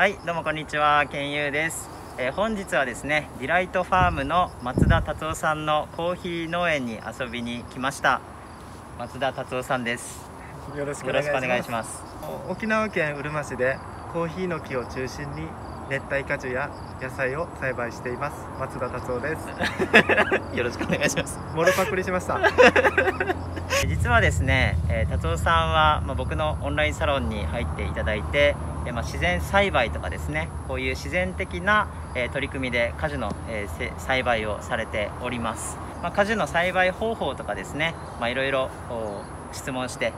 はい、どうもこんにちは、けんゆうです。本日はですね、ディライトファームの松田達夫さんのコーヒー農園に遊びに来ました。松田達夫さんです。よろしくお願いします。沖縄県うるま市でコーヒーの木を中心に熱帯果樹や野菜を栽培しています。松田達夫です。よろしくお願いします。モロパクリしました。実はですね、達夫さんは、僕のオンラインサロンに入っていただいて、自然栽培とかですね、こういう自然的な、取り組みで果樹の、栽培をされております。果樹の栽培方法とかですね、いろいろ質問して、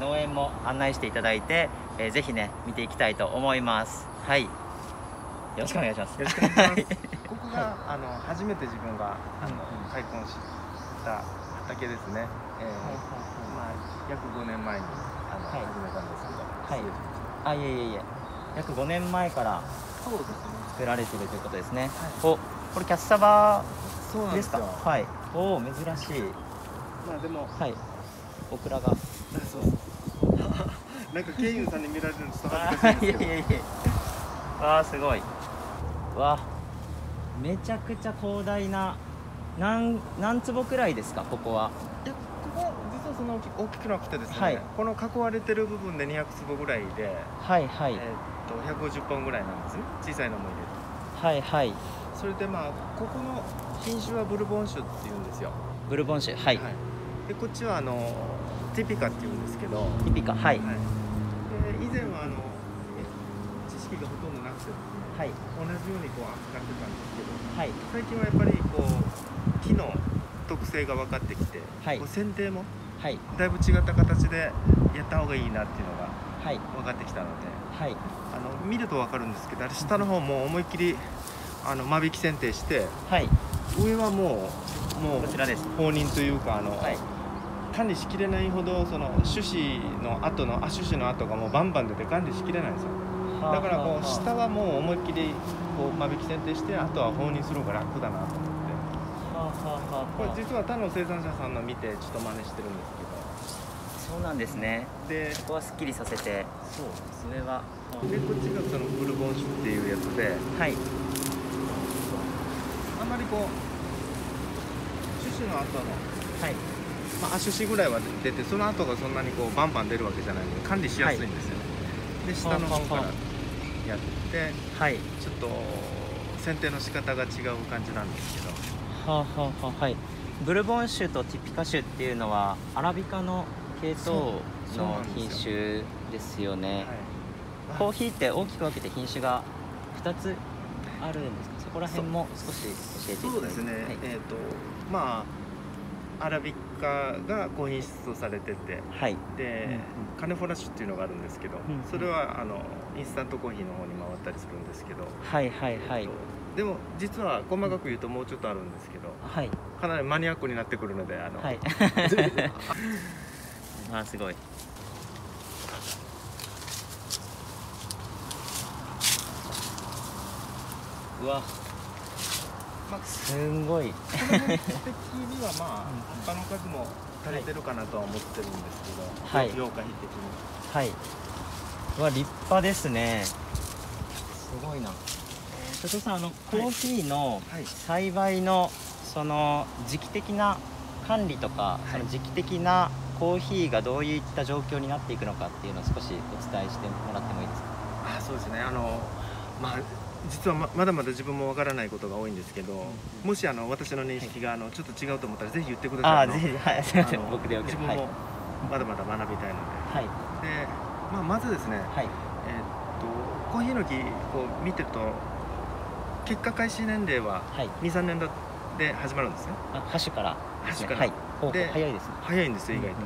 農園も案内していただいて、ぜひね見ていきたいと思います。はい、よろしくお願いします。よろしくお願いします。ここが、初めて自分が開墾した畑ですね。約5年前に始めたんですけど。はい。あ、いえいえいえ、約5年前から作られてるということですね。はい、お、これキャッサバですか？はい。おお、珍しい。まあでも、はい。オクラが。そう。なんかケイユーさんに見られるのちょっと恥ずかしいですけど。いやいやいや。わあ、すごい。わあ、めちゃくちゃ広大な。何坪くらいですか、ここは？その大きくなくてですね、はい、この囲われてる部分で200坪ぐらいで、はいはい、150本ぐらいなんですね、小さいのも入れて、はいはい、それでまあここの品種はブルボン種っていうんですよ。ブルボン種、はい、はい、でこっちはティピカっていうんですけど、ティピカ、はい、はい、で以前は知識がほとんどなくてですね、はい、同じようにこう扱ってたんですけど、はい、最近はやっぱりこう木の特性が分かってきて、はい、こう剪定もはい、だいぶ違った形でやった方がいいなっていうのが分かってきたので、はいはい、見ると分かるんですけど、あれ下の方も思いっきり間引き剪定して、はい、上はもうこちらです。放任というかはい、管理しきれないほどその種子の後の種子の後がもうバンバン出て管理しきれないんですよ。だからこう下はもう思いっきりこう間引き剪定して、あとは放任する方が楽だなと思って。これ実は他の生産者さんの見てちょっと真似してるんですけど。そうなんですね。でここはすっきりさせて、そうそれはでこっちがそのブルボン種っていうやつで、はい、あんまりこう種子の後の、はい、種子ぐらいは出て、その後がそんなにこうバンバン出るわけじゃないので管理しやすいんですよね。はい、で下の方からやって、はい、ちょっと剪定の仕方が違う感じなんですけど。はあはあはあ、はい、ブルボン種とティピカ種っていうのはアラビカの系統の品種ですよね。はい、コーヒーって大きく分けて品種が2つあるんですか？そこら辺も少し教えていただいて。そうですね、はい、アラビカが高品質とされてて、はい、で、カネフォラ種っていうのがあるんですけど、それはインスタントコーヒーの方に回ったりするんですけど、はいはいはい、でも実は細かく言うともうちょっとあるんですけど、はい、かなりマニアックになってくるので、はい、あ、すごい。うわっ、すんごい。的には葉っぱの数も足りてるかなとは思ってるんですけど、はい、羊羹比的に、はい、うわ、立派ですね。すごいな。達夫さん、コーヒーの栽培のその時期的な管理とか、はい、その時期的なコーヒーがどういった状況になっていくのかっていうのを少しお伝えしてもらってもいいですか？あ、そうですね。実はまだまだ自分もわからないことが多いんですけど、もし私の認識がちょっと違うと思ったらぜひ言ってください。あ、ぜひ、はい、すみません、僕でよければ。自分もまだまだ学びたいので、はい、で、まずですね、はい、コーヒーの木こう見てると結果開始年齢は2、3年で始まるんですね。端からですね。はい。で、早いですね。早いんですよ、意外と。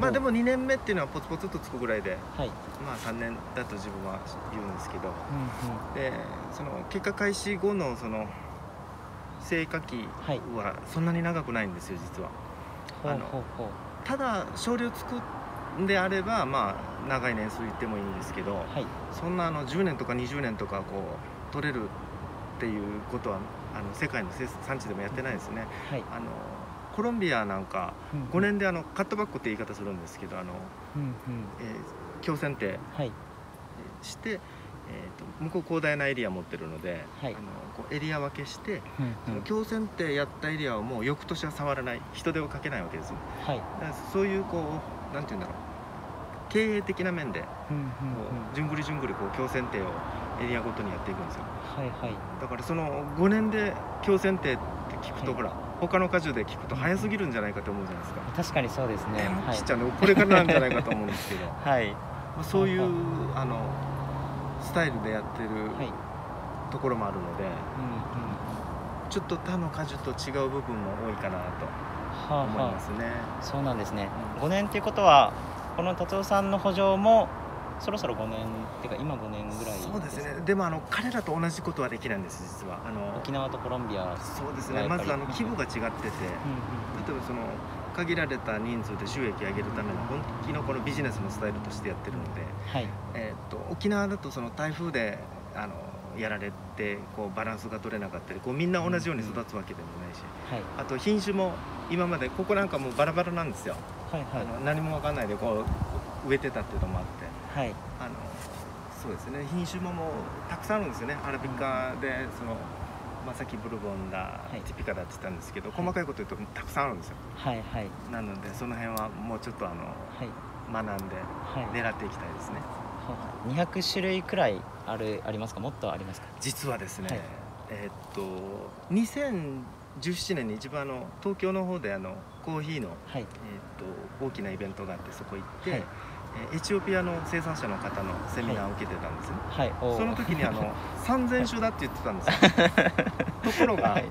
まあでも2年目っていうのはポツポツとつくぐらいで、はい、まあ3年だと自分は言うんですけど、うんうん、でその結果開始後のその生花期はそんなに長くないんですよ、実は。ただ少量つくんであればまあ長い年数いってもいいんですけど、はい、そんな10年とか20年とかこう取れるっていうことは世界の産地でもやってないですね。はい、コロンビアなんか5年でカットバックって言い方するんですけど強剪定して、向こう広大なエリア持ってるので、はい、こうエリア分けして、うんうん、強剪定やったエリアをもう翌年は触らない、人手をかけないわけですよ、はい、だからそういうこうなんていうんだろう、経営的な面でじゅんぐりじゅんぐりこう強剪定をエリアごとにやっていくんですよ、はいはい、だからその5年で強剪定って聞くと、はい、ほら他の果樹で聞くと早すぎるんじゃないかと思うじゃないですか。確かにそうですね、はい、ちっちゃいのこれからなんじゃないかと思うんですけど、はい、まあ、そういうスタイルでやってるところもあるので、はい、ちょっと他の果樹と違う部分も多いかなと思いますね。はあはあ、そうなんですね。5年ということはこの達夫さんの圃場もそろそろ5年っていうか今5年ぐらいです。そうですね。でも彼らと同じことはできないんです、実は。沖縄とコロンビア、そうですね。まず規模が違ってて、例えばその限られた人数で収益を上げるための本気のこのビジネスのスタイルとしてやってるので、はい、沖縄だとその台風でやられてこうバランスが取れなかったり、こうみんな同じように育つわけでもないし、はい、あと品種も今までここなんかもうバラバラなんですよ。はいはい、何も分かんないでこう植えてたっていうのもあって、はい、そうですね、品種ももうたくさんあるんですよね。アラビカでその、まあ、さっきブルボンだ、はい、ティピカだって言ったんですけど、はい、細かいこと言うとたくさんあるんですよ。はいはい、なのでその辺はもうちょっとはい、学んで狙っていきたいですね。はいはい、200種類くらいありますか、もっとありますか。実はですね、はい、2017年に一番東京の方でコーヒーの、はい、大きなイベントがあって、そこ行って、はい、エチオピアの生産者の方のセミナーを受けてたんですね。はいはい、その時に3000種だって言ってたんですよ。ところが、はい、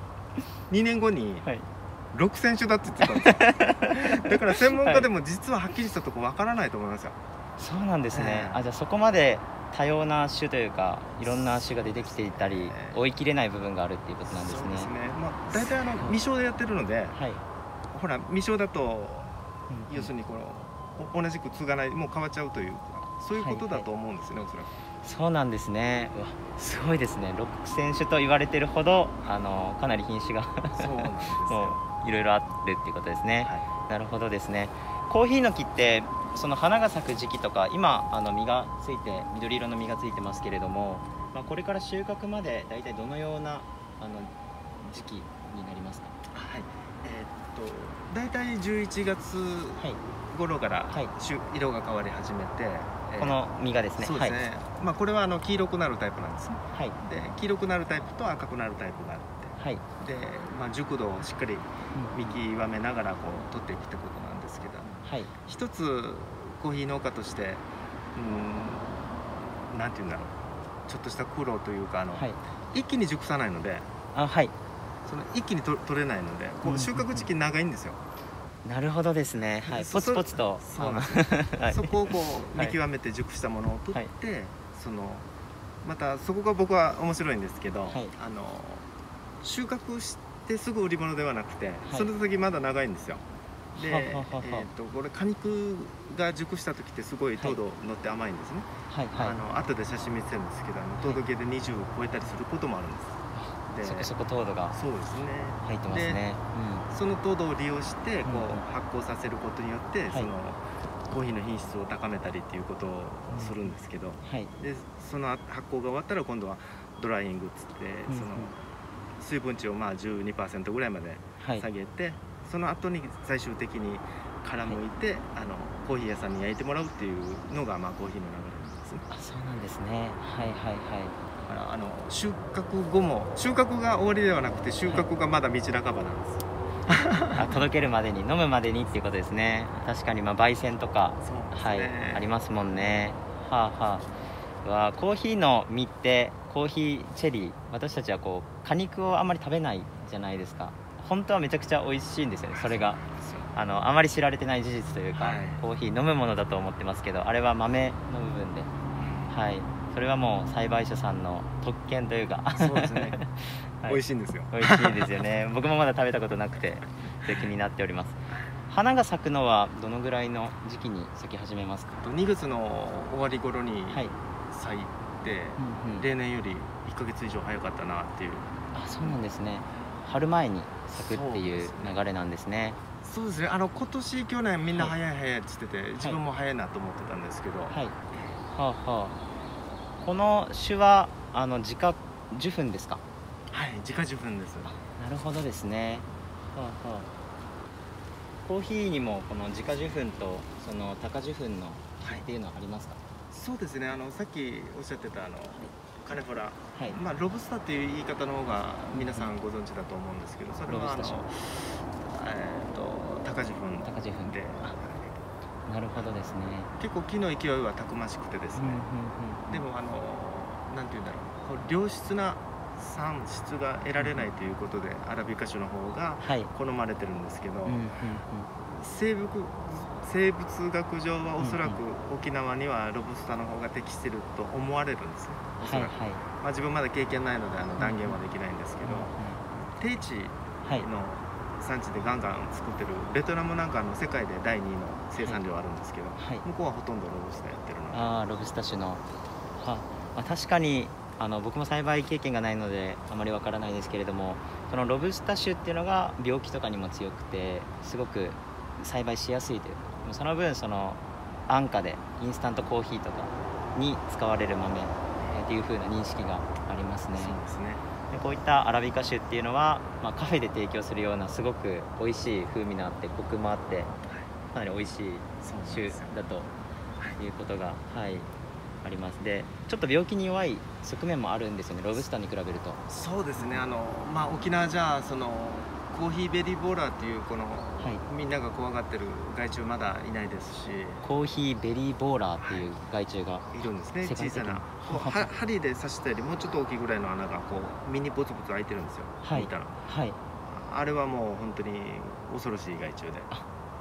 2年後に、はい、6000種だって言ってたんですよ。だから専門家でも実ははっきりしたとこわからないと思いますよ。そうなんですね。あ、じゃあそこまで多様な種というかいろんな種が出てきていたり、追い切れない部分があるっていうことなんですね。そうですね。まあ大体未生でやってるので、はい、ほら未生だと、うん、要するにこの同じく継がない、もう変わっちゃうというか、そういうことだと思うんですね、はいはい、おそらく。そうなんですね。うわ、すごいですね。6000種と言われてるほどかなり品種がそうなんですよ。いろいろあるっていうことですね。はい、なるほどですね。コーヒーの木ってその花が咲く時期とか、今実がついて緑色の実がついてますけれども、まあ、これから収穫まで大体どのような時期になりますか。はい、大体11月頃から、はいはい、色が変わり始めて、この実がですね。そうですね。はい、まあこれは黄色くなるタイプなんですね。はい、で黄色くなるタイプと赤くなるタイプがあって、はい、でまあ、熟度をしっかり見極めながらこう取っていくってことなんですけど、はい、一つコーヒー農家として、何て言うんだろう、ちょっとした苦労というか、はい、一気に熟さないので、あ、はい、その一気に取れないので、こう収穫時期長いんですよ。なるほどですね。はい、ポツポツとそこをこう見極めて熟したものを取って、はい、またそこが僕は面白いんですけど、はい、収穫してすぐ売り物ではなくて、はい、その時まだ長いんですよ。で、これ果肉が熟した時ってすごい糖度乗って甘いんですね。はいはいはい、後で写真見せるんですけど、糖度計で20を超えたりすることもあるんです。はい、でそこ糖度がそうですね。入ってますね。うん、その糖度を利用してこう発酵させることによって、うん、コーヒーの品質を高めたりっていうことをするんですけど、うん、はい、でその発酵が終わったら今度はドライイングっつって、うん、水分値をまあ 12% ぐらいまで下げて、はい、その後に最終的に殻むいて、はい、コーヒー屋さんに焼いてもらうっていうのがまあコーヒーの流れなんですね。あ、そうなんですね。はいはいはい。だから収穫後も、収穫が終わりではなくて収穫がまだ道半ばなんです。はい、あ、届けるまでに、飲むまでにっていうことですね。確かにまあ焙煎とか、はい、ありますもんね。はあはあ。わ、コーヒーの実ってコーヒーチェリー、私たちはこう果肉をあんまり食べないじゃないですか。本当はめちゃくちゃ美味しいんですよね。それがあまり知られてない事実というか、はい、コーヒー飲むものだと思ってますけど、あれは豆の部分で、はい、それはもう栽培者さんの特権というか、そうですね。はい、美味しいんですよ。美味しいですよね。僕もまだ食べたことなくて気になっております。花が咲くのはどのぐらいの時期に咲き始めますか。2月の終わり頃に咲いて、うんうん、例年より1ヶ月以上早かったなっていう。あ、そうなんですね。春前に咲くっていう流れなんですね。そうですね。今年去年みんな早い早いって言ってて、はい、自分も早いなと思ってたんですけど、はい、はあはあ、この種は自家受粉ですか？はい、自家受粉です。なるほどですね。はあはあ、コーヒーにもこの自家受粉とその多価受粉のっていうのはありますか？はい、そうですね。さっきおっしゃってたカネフォラ、はい、まあロブスターっていう言い方の方が皆さんご存知だと思うんですけど、それは多価受粉で。なるほどですね。結構木の勢いはたくましくてですね。でもなんていうんだろう、良質な産質が得られないということでアラビカ種の方が好まれてるんですけど、生物学上はおそらく沖縄にはロブスターの方が適してると思われるんですよ。おそらく、まあ自分まだ経験ないので断言はできないんですけど、低地の産地でガンガン作ってるベトナムなんか世界で第2位の生産量あるんですけど、向こうはほとんどロブスターやってるので。ああ、ロブスター種の。は、まあ、確かに僕も栽培経験がないのであまりわからないですけれども、そのロブスタ種っていうのが病気とかにも強くてすごく栽培しやすいという、その分その安価でインスタントコーヒーとかに使われる豆っていう風な認識がありますね。そうですね。でこういったアラビカ種っていうのは、まあ、カフェで提供するようなすごく美味しい風味のあってコクもあってかなり美味しい種だということが、はい、あります。でちょっと病気に弱い側面もあるんですよね、ロブスターに比べると。そうですね。まあ、沖縄じゃそのコーヒーベリーボーラーっていうこの、はい、みんなが怖がってる害虫まだいないですし、コーヒーベリーボーラーっていう害虫が、はい、いるんですね。小さなこう針で刺したよりもうちょっと大きいぐらいの穴がこうミニポツポツ開いてるんですよ、はい、見たら、はい、あれはもう本当に恐ろしい害虫で、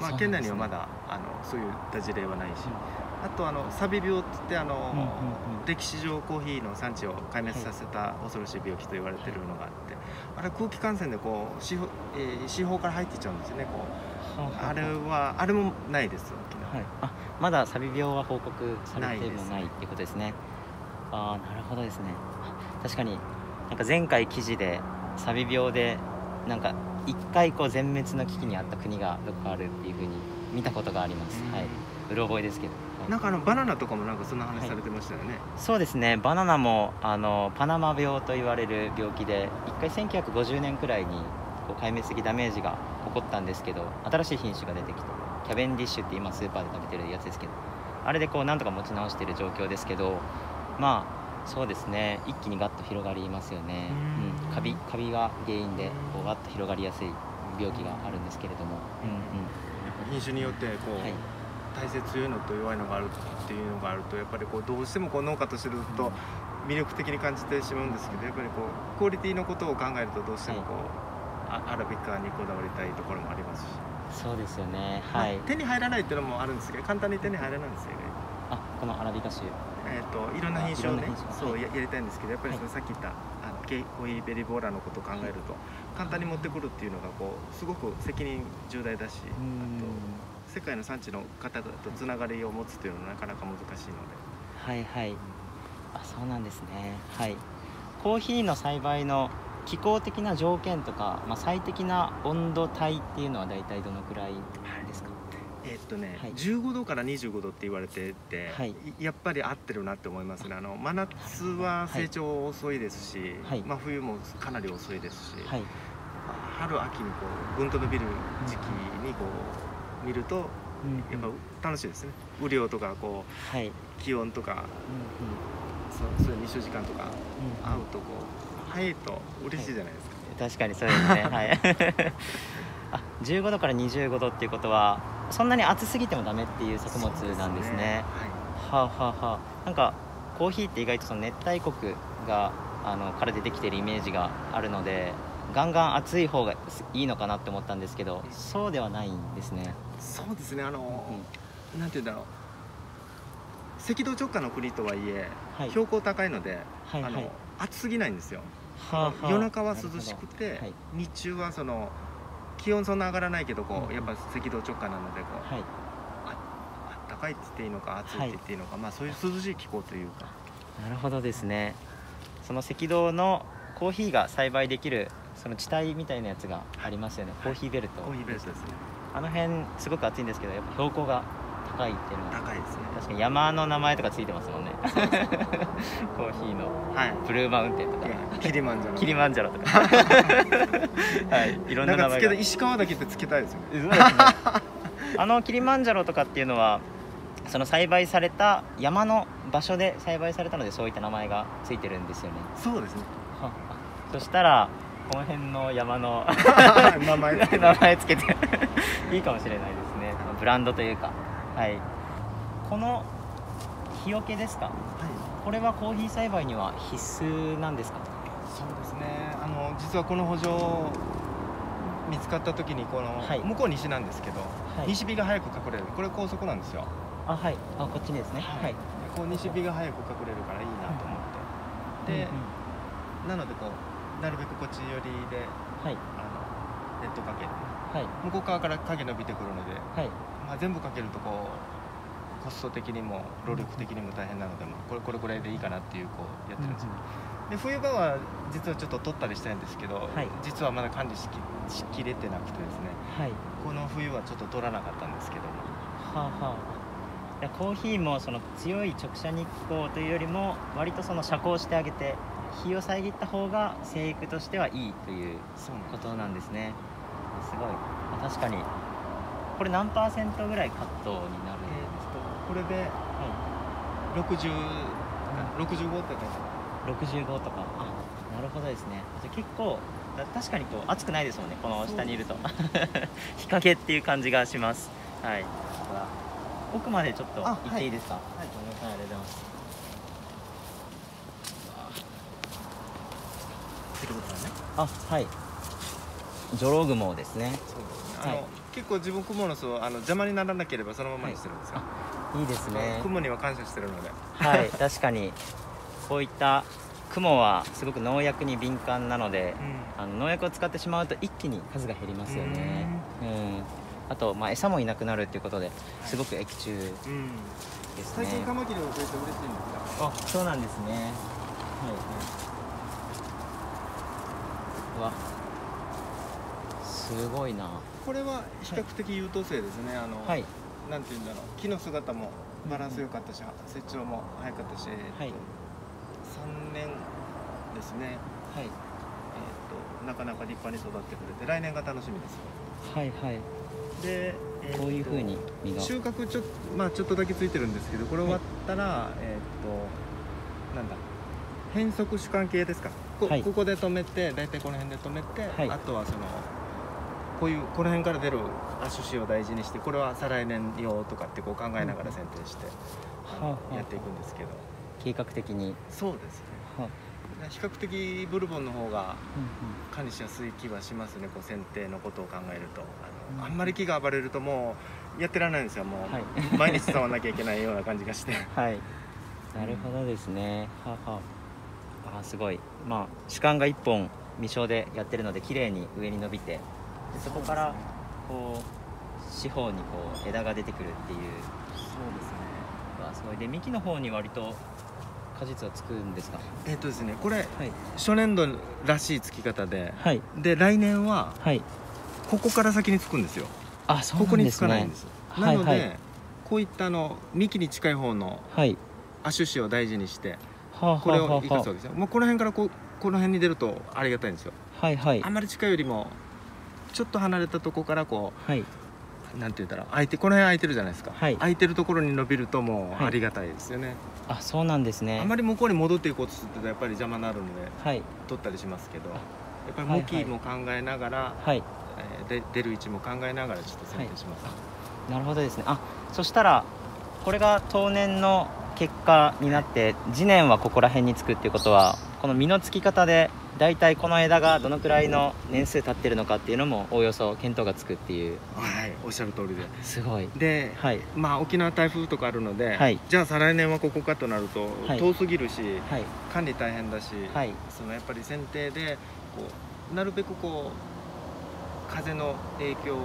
まあ、県内にはまだそういった事例はないし、あとサビ病って言って歴史上コーヒーの産地を壊滅させた恐ろしい病気と言われてるのがあって、あれ空気感染でこう四方から入っていっちゃうんですよね。あれはあれもないです。はい、あ、まだサビ病は報告されてもないっていうことですね。ああ、なるほどですね。確かになんか前回記事でサビ病でなんか1回こう全滅の危機にあった国がどこかあるっていうふうに見たことがあります。はい、うろ覚えですけど。なんかバナナとかもなんかそんな話されてましたよね。はい、そうですね。バナナもパナマ病と言われる病気で1回1950年くらいにこう壊滅的ダメージが起こったんですけど、新しい品種が出てきてキャベンディッシュって今スーパーで食べてるやつですけど、あれでこうなんとか持ち直している状況ですけど、まあそうですね、一気にガッと広がりますよね。うん、カビが原因でこうガッと広がりやすい病気があるんですけれども、品種によってこう、はい、体勢強いのと弱いのがあるっていうのがあると、やっぱりこうどうしてもこう農家としてると魅力的に感じてしまうんですけど、やっぱりこうクオリティのことを考えるとどうしてもこう、はい、アラビカにこだわりたいところもありますし。そうですよね。はい、手に入らないっていうのもあるんですけど、簡単に手に入らないんですよね。あ、このアラビカ種。いろんな品種をね、そうやりたいんですけど、やっぱりそのさっき言ったコーヒーベリーボーラーのことを考えると、簡単に持ってくるっていうのがこうすごく責任重大だし、あと世界の産地の方とつながりを持つというのはなかなか難しいので。はいはい。あ、そうなんですね。はい。コーヒーの栽培の気候的な条件とか、まあ、最適な温度帯っていうのは大体どのくらいですか？はい、はい、15度から25度って言われてて、はい、やっぱり合ってるなって思いますね。真夏は成長遅いですし、はい、真冬もかなり遅いですし、はい、春秋にこうぐんと伸びる時期にこう見ると、やっぱ楽しいですね。雨量とかこう、はい、気温とか、そういう日照時間とか合うとこう早いと嬉しいじゃないですか。はい、確かにそうですね。はい。あ、15度から25度っていうことはそんなに暑すぎてもダメっていう作物なんですね。はあはあはあ。なんかコーヒーって意外とその熱帯国がから出てきてるイメージがあるので、ガンガン暑い方がいいのかなって思ったんですけど、そうではないんですね。そうですね。なんていうんだろう、赤道直下の国とはいえ、はい、標高高いので、はいはい、暑すぎないんですよ。はあはあ。夜中は涼しくて、はい、日中はその気温そんな上がらないけど、こうやっぱ赤道直下なのでこう、はい、あったかいって言っていいのか暑いって言っていいのか、はい、まあそういう涼しい気候というか。なるほどですね。その赤道のコーヒーが栽培できるその地帯みたいなやつがありますよね。はい、コーヒーベルト。コーヒーベルトですね。あの辺すごく暑いんですけど、やっぱ標高が高いっていうのは高いですね。確かに山の名前とかついてますもんね。コーヒーのブルーマウンテンとか、はい、キリマンジャロとか、はい、いろんな名前が。石川だけってつけたいですよね。そうですね。あのキリマンジャロとかっていうのはその栽培された山の場所で栽培されたので、そういった名前がついてるんですよね。そうですね。そしたらこの辺の山の名前つけていいかもしれないですね。ブランドというか、はい、この日よけですか、はい、これはコーヒー栽培には必須なんですか？そうですね、実はこの補助見つかった時にこの、はい、向こう西なんですけど、はい、西日が早く隠れる、これ高速なんですよ。あ、はい、あ、こっちですね。はい、こう西日が早く隠れるからいいなと思って、で、なのでこうなるべくこっち寄りで、はい、ネットかけて、はい、向こう側から影伸びてくるので、はい、まあ全部かけるとこうコスト的にも労力的にも大変なので、これぐらいでいいかなっていうこうやってるんですよ。で、冬場は実はちょっと取ったりしたいんですけど、はい、実はまだ管理しきれてなくてですね、はい、この冬はちょっと取らなかったんですけども、はあはあ、コーヒーもその強い直射日光というよりも割とその遮光してあげて日を遮った方が生育としてはいいということなんですね。すごい。確かにこれ何パーセントぐらいカットになるんですか？これで、はい、65とか65とか。あ、なるほどですね。じゃ結構確かにこう暑くないですもんね、この下にいると。日陰っていう感じがします。はい、奥までちょっと行っていいですか？はい、ありがとうございます。あ、はい、ジョログモですね。結構自分クモの巣を邪魔にならなければそのままにしてるんですよ。いいですね。クモには感謝してるので。はい、確かにこういったクモはすごく農薬に敏感なので、農薬を使ってしまうと一気に数が減りますよね。あと、まあ、餌もいなくなるということですごく益虫ですね。最近カマキリを増えて嬉しいんですか？あ、そうなんですね。はい、うわ、すごいな。これは比較的優等生ですね。はい、なんていうんだろう、木の姿もバランス良かったし、成長も早かったし、はい、3年ですね。はい、なかなか立派に育ってくれて、来年が楽しみです。はいはい。で、こういう風に収穫ちょっとだけついてるんですけど、これ終わったら、はい、なんだ、変則主幹系ですか、はい、ここで止めて、大体この辺で止めて、はい、あとはそのこういうこの辺から出る亜種子を大事にして、これは再来年用とかってこう考えながら剪定して、やっていくんですけど、計画的に。そうですね。はあ、比較的ブルボンの方が管理しやすい気はしますね。こう剪定のことを考えると、あんまり木が暴れるともうやってられないんですよ。もう、はい、毎日触らなきゃいけないような感じがしてはい、なるほどですね。はは、あ、すごい。まあ主幹が1本未生でやってるので綺麗に上に伸びて、そこからこう四方にこう枝が出てくるっていう。そうですね。あ、すごい。で、幹の方に割と果実はつくんですか？ですね、これ、はい、初年度らしいつき方で、はい、で来年は、はい、ここから先につくんですよ。あ、そうなんですね。ここにつかないんです。なので、はいはい、こういった幹に近い方の亜種子を大事にして、はい、これを生かすわけですよ。もうこの辺からこの辺に出るとありがたいんですよ。はいはい。あんまり近いよりもちょっと離れたとこからこう、はい、なんて言ったらこの辺空いてるじゃないですか。はい、空いてるところに伸びるともうありがたいですよね。はい、あ、そうなんですね。あまり向こうに戻っていこうとするとやっぱり邪魔になるので、はい、取ったりしますけど、やっぱり向きも考えながら、はい、出る位置も考えながらちょっと選定します。はい、なるほどですね。あ、そしたらこれが当年の結果になって、はい、次年はここら辺につくっていうことは、この実のつき方でだいたいこの枝がどのくらいの年数経ってるのかっていうのもおおよそ見当がつくっていう。はい、おっしゃる通りで。すごい。で、はい、まあ沖縄台風とかあるので、はい、じゃあ再来年はここかとなると遠すぎるし、はい、管理大変だし、はい、そのやっぱり剪定でこうなるべくこう風の影響を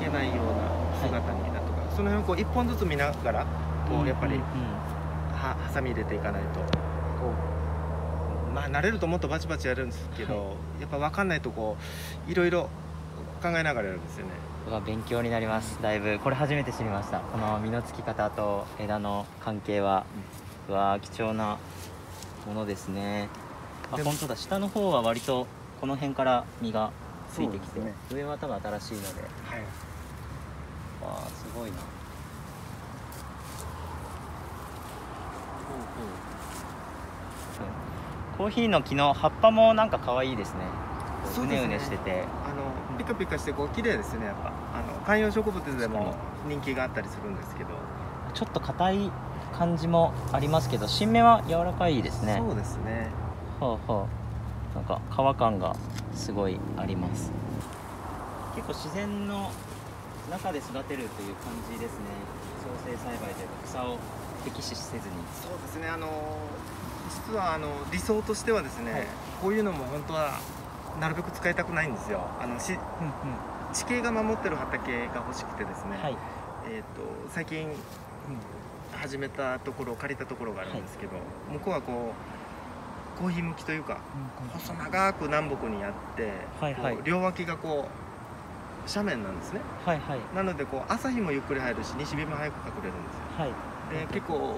受けないような姿にだとか、はい、その辺をこう1本ずつ見ながらこうやっぱりハサミ入れていかないとこう。まあ慣れるともっとバチバチやるんですけど、はい、やっぱ分かんないとこういろいろ考えながらやるんですよね。勉強になります。だいぶこれ初めて知りました。この実のつき方と枝の関係は、うわ貴重なものですね。あ、本当だ、下の方は割とこの辺から実がついてきて、ね、上は多分新しいので、はい、わあすごいな。コーヒーの木の葉っぱもなんか可愛いですね。うねうねしてて、ピカピカしてこう綺麗ですね。やっぱ観葉植物でも人気があったりするんですけど、ちょっと硬い感じもありますけど、新芽は柔らかいですね。そうですね。ほうほう。なんか皮感がすごいあります。結構自然の中で育てるという感じですね。調整栽培で草を敵視せずに。そうですね。実は理想としてはですね、はい、こういうのも本当はなるべく使いたくないんですよ。地形が守ってる畑が欲しくてですね、はい、最近、始めたところ借りたところがあるんですけど、はい、向こうはこうコーヒー向きというか、細長く南北にあって、はいはい、両脇がこう斜面なんですね、はいはい、なのでこう朝日もゆっくり入るし西日も早く隠れるんですよ、はい、で結構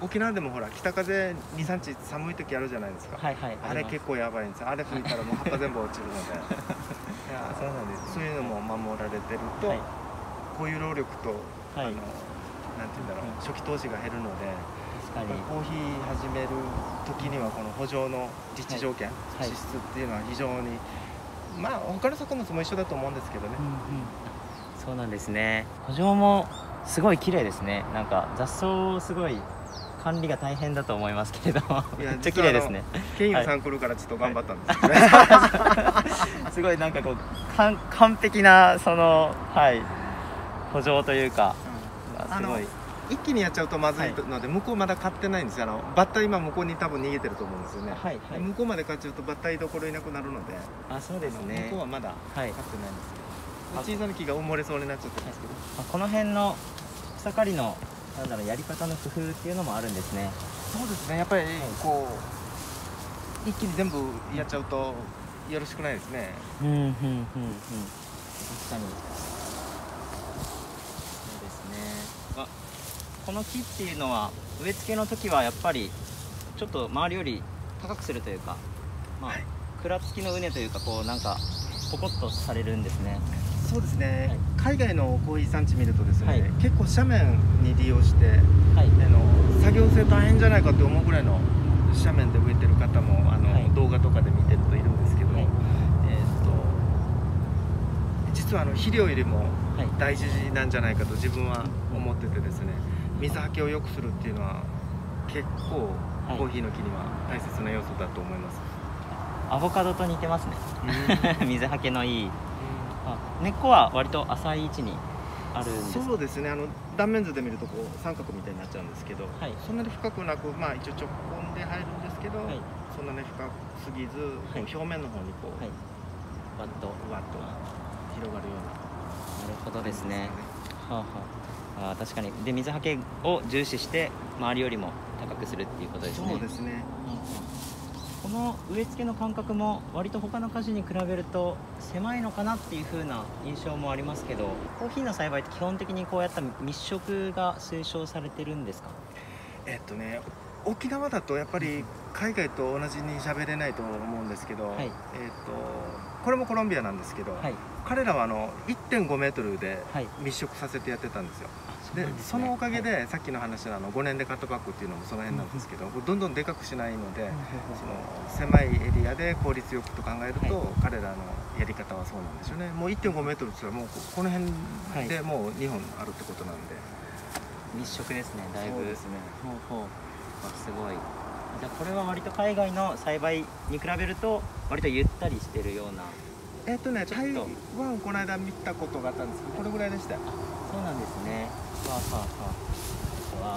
沖縄でもほら北風23日寒い時あるじゃないですか、はいはい、あれ結構やばいんですよ。あれ吹いたらもう葉っぱ全部落ちるのでいや、そうなんですね。そういうのも守られてると、はい、こういう労力と、はい、なんていうんだろう、初期投資が減るので、確かにコーヒー始める時にはこの圃場の立地条件、はいはい、地質っていうのは非常に、まあ他の作物も一緒だと思うんですけどね、うんうん、そうなんですね。圃場もすごい綺麗ですね。なんか雑草すごい管理が大変だと思いますけれどもめっちゃ綺麗ですね。ケインさん来るからちょっと頑張ったんですけどね、はい、すごいなんかこう完璧なその、はい、圃場というか、すごい一気にやっちゃうとまずいので、向こうまだ買ってないんですよ。バッタ今向こうに多分逃げてると思うんですよね。向こうまで買っちゃうとバッタどころいなくなるので、あ、そうですね、向こうはまだ買ってないんですけど、小さな木が埋もれそうになっちゃってるんですけど、この辺の草刈りのなんだろう、やり方の工夫っていうのもあるんですね。そうですね、やっぱりこう一気に全部やっちゃうとよろしくないですね。うんうんうんうん、確かにこの木っていうのは植え付けの時はやっぱりちょっと周りより高くするというか、まあ蔵付きの畝というか、こうなんかポコッとされるんですね。そうですね、はい、海外のコーヒー産地見るとですね、はい、結構斜面に利用して、はい、作業性大変じゃないかって思うぐらいの斜面で植えてる方もはい、動画とかで見てるといるんですけど、はい、実は肥料よりも大事なんじゃないかと自分は思っててですね、水はけを良くするっていうのは結構コーヒーの木には大切な要素だと思います。アボカドと似てますね。水はけのいい。根っこは割と浅い位置にあるんですか？そうですね。断面図で見るとこう三角みたいになっちゃうんですけど、はい、そんなに深くなく、まあ一応直根で入るんですけど、はい、そんなに深すぎず、はい、表面の方にこう、はい、わっと広がるような。なるほどですね。はあはあ。あ、確かに。で、水はけを重視して周りよりも高くするっていうことですね。そうですね。この植え付けの間隔も割と他の果樹に比べると狭いのかなっていう風な印象もありますけど、コーヒーの栽培って基本的にこうやった密植が推奨されてるんですか？沖縄だとやっぱり海外と同じに喋れないと思うんですけど、はい、これもコロンビアなんですけど、はい、彼らは1.5 メートルで密植させてやってたんですよ。で、そのおかげで、はい、さっきの話の5年でカットバックっていうのもその辺なんですけど、どんどんでかくしないので、その狭いエリアで効率よくと考えると、はい、彼らのやり方はそうなんですよね。もう 1.5 メートルっていうのはもうこの辺でもう2本あるってことなんで、はい、密植ですね。だいぶですね。ほうほう、すごい。じゃあこれは割と海外の栽培に比べると割とゆったりしてるような。台湾をこの間見たことがあったんですけど、これぐらいでした。そうなんですね。はあはあは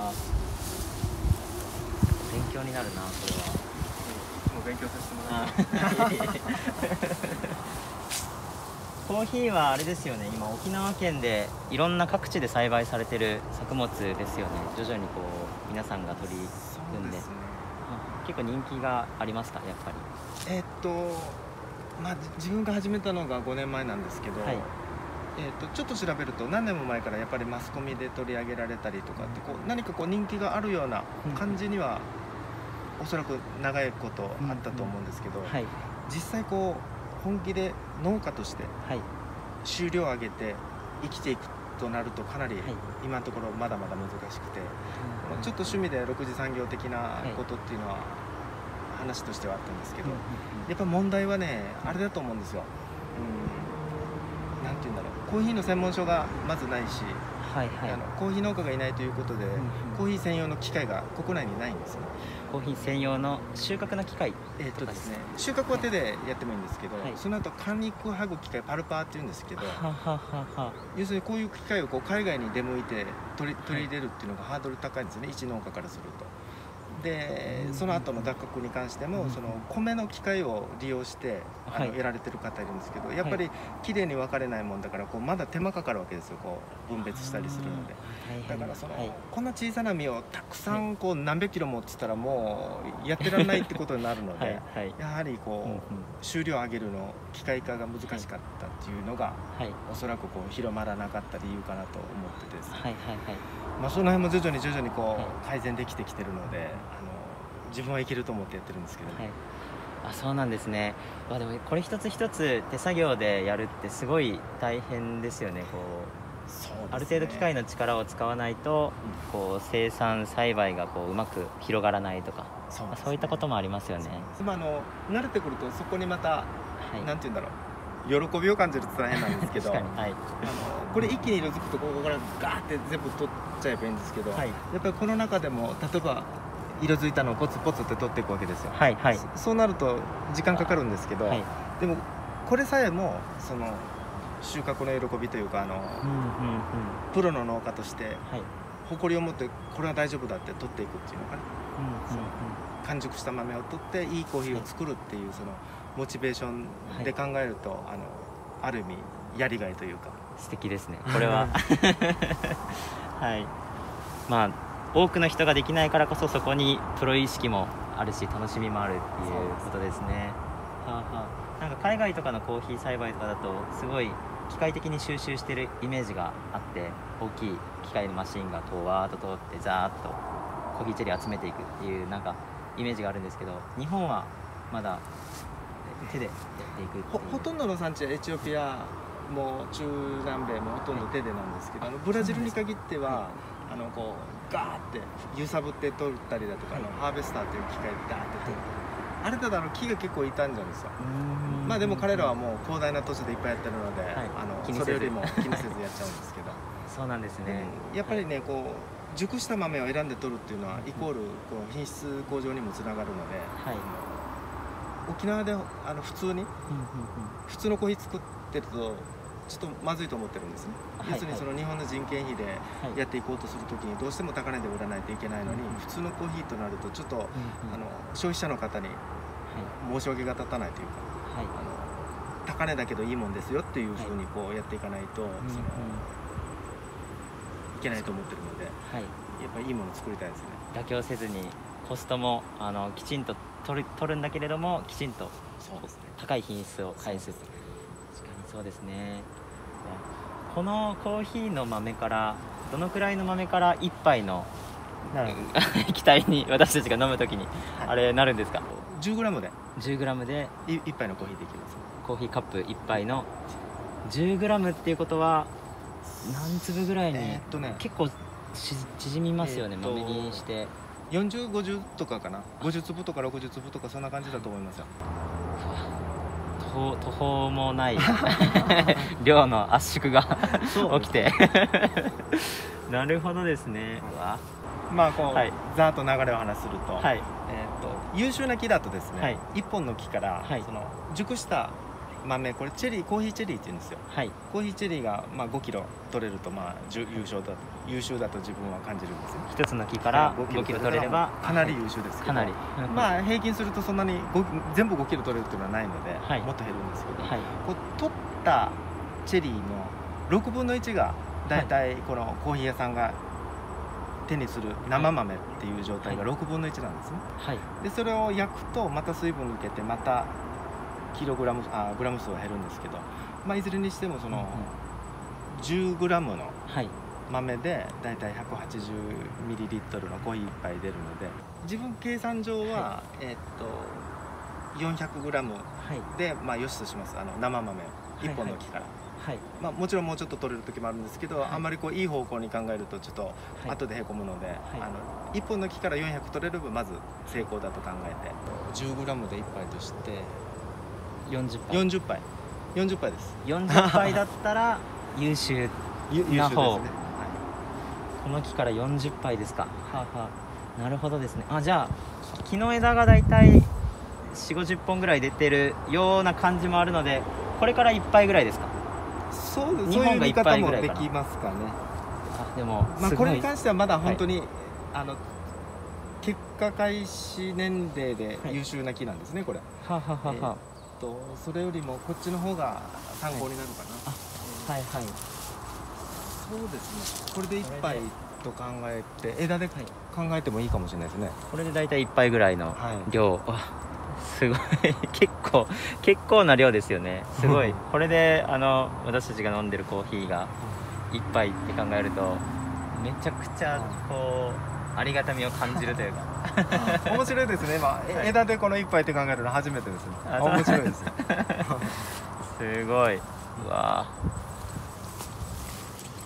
あ。わあ。勉強になるな、これは。もう勉強させてもらいます。コーヒーはあれですよね。今沖縄県でいろんな各地で栽培されてる作物ですよね。徐々にこう皆さんが取り組んで。そうですね。結構人気がありますか、やっぱり。まあ自分が始めたのが5年前なんですけど、はい、ちょっと調べると何年も前からやっぱりマスコミで取り上げられたりとかってこう何かこう人気があるような感じにはおそらく長いことあったと思うんですけど、実際こう本気で農家として収量を上げて生きていくとなるとかなり今のところまだまだ難しくて、ちょっと趣味で6次産業的なことっていうのは話としてはあったんですけど、やっぱ問題はねあれだと思うんですよ。なんて言うんだろう、コーヒーの専門書がまずないし、コーヒー農家がいないということで、コーヒー専用の機械が国内にないんですよ。コーヒー専用の収穫の機械ですね、収穫は手でやってもいいんですけど、その後管肉を剥ぐ機械、パルパーっていうんですけど、要するにこういう機械をこう海外に出向いて取り入れるっていうのがハードル高いんですよね、一農家からすると。でその後の脱穀に関しても、その米の機械を利用してやられてる方いるんですけど、やっぱりきれいに分かれないもんだからこうまだ手間かかるわけですよ、こう分別したりするので。だからそのこんな小さな実をたくさんこう何百キロもってたらもうやってらんないってことになるので、やはりこう収量上げるの機械化が難しかったっていうのがおそらくこう広まらなかった理由かなと思っててですね、まあその辺も徐々に徐々にこう改善できてきてるので、自分はいけると思ってやってるんですけど、ね。あ、そうなんですね。まあでもこれ一つ一つ手作業でやるってすごい大変ですよね。こうそうですね、ある程度機械の力を使わないと、こう生産栽培がこううまく広がらないとか、そうですね、そういったこともありますよね。まあ慣れてくるとそこにまた、なんて言うんだろう。喜びを感じるって大変なんですけど、これ一気に色づくとここからガーって全部取っちゃえばいいんですけど、やっぱりこの中でも例えば色づいたのをポツポツって取っていくわけですよ。そうなると時間かかるんですけど、でもこれさえもその収穫の喜びというか、プロの農家として誇りを持ってこれは大丈夫だって取っていくっていうのかな、完熟した豆を取っていいコーヒーを作るっていうそのモチベーションで考えると、ある意味やりがいというか素敵ですね、これは。まあ多くの人ができないからこそそこにプロ意識もあるし楽しみもあるっていうことですね。なんか海外とかのコーヒー栽培とかだとすごい機械的に収集してるイメージがあって、大きい機械のマシンがこうわーっと通ってザーッとコーヒーチェリー集めていくっていうなんかイメージがあるんですけど、日本はまだ手でやっていく。ほとんどの産地はエチオピアも中南米もほとんど手でなんですけど、ブラジルに限ってはこうガーって揺さぶって取ったりだとか、ハーベスターという機械でガーって取る、あれただ木が結構傷んじゃうんですよ。まあでも彼らはもう広大な土地でいっぱいやってるので、それよりも気にせずやっちゃうんですけど。そうなんですね。やっぱりねこう熟した豆を選んで取るっていうのはイコールこう品質向上にもつながるので、沖縄で普通のコーヒー作ってるとちょっとまずいと思ってるんですね。要するにその日本の人件費でやっていこうとするときにどうしても高値で売らないといけないのに、普通のコーヒーとなるとちょっと消費者の方に申し訳が立たないというか、高値だけどいいもんですよっていうふうにこうやっていかないといけないと思ってるので、やっぱりいいものを作りたいですね。妥協せずにコストもきちんと取るんだけれども、きちんと高い品質を返す。確かにそうですね。このコーヒーの豆からどのくらいの豆から1杯の液体に私たちが飲むときにあれなるんですか？10g で10g で1杯のコーヒーできます。コーヒーカップ1杯の 10g っていうことは何粒ぐらいに、結構縮みますよね、豆にして4050とかかな、50粒とか60粒とかそんな感じだと思いますよ。途方もない量の圧縮が起きてなるほどですね。まあこうざーっと流れを話すると、優秀な木だとですね、1本の木からその熟した豆、これコーヒーチェリーって言うんですよ。コーヒーチェリーが5kg取れると、まあ優秀だと自分は感じるんですね。一つの木から5kg取れればかなり優秀ですけど、まあ平均するとそんなに全部5kg取れるっていうのはないので、もっと減るんですけど、こう取ったチェリーの6分の1がだいたいこのコーヒー屋さんが手にする生豆っていう状態が6分の1なんですね。でそれを焼くとまた水分抜けてまたグラム数は減るんですけど、まあいずれにしてもその 10g の豆でだいたい 180ml のコーヒー1杯出るので、自分計算上は、400g で、まあ良しとします。生豆1本の木から。まあもちろんもうちょっと取れる時もあるんですけど、あんまりこういい方向に考えるとちょっと後でへこむので、1本の木から400取れればまず成功だと考えて、 10g で1杯として40杯。40杯です。40杯だったら優秀な方。この木から40杯ですか。なるほどですね。あ、じゃあ木の枝がだいたい40、50本ぐらい出てるような感じもあるので、これから1杯ぐらいですか。そうです。そういう見方もできますかね。あ、でもまあこれに関してはまだ本当に、結果開始年齢で優秀な木なんですね、これ。それよりもこっちの方が参考になるかな。はいはい。そうですね。これで1杯と考えて、枝で考えてもいいかもしれないですね。これでだいたい1杯ぐらいの量。すごい、結構な量ですよね。すごい。これで私たちが飲んでるコーヒーが1杯って考えると、めちゃくちゃこうありがたみを感じるというか面白いですね。今枝でこの1杯って考えるの初めてですね。面白いですねすごい。うわ、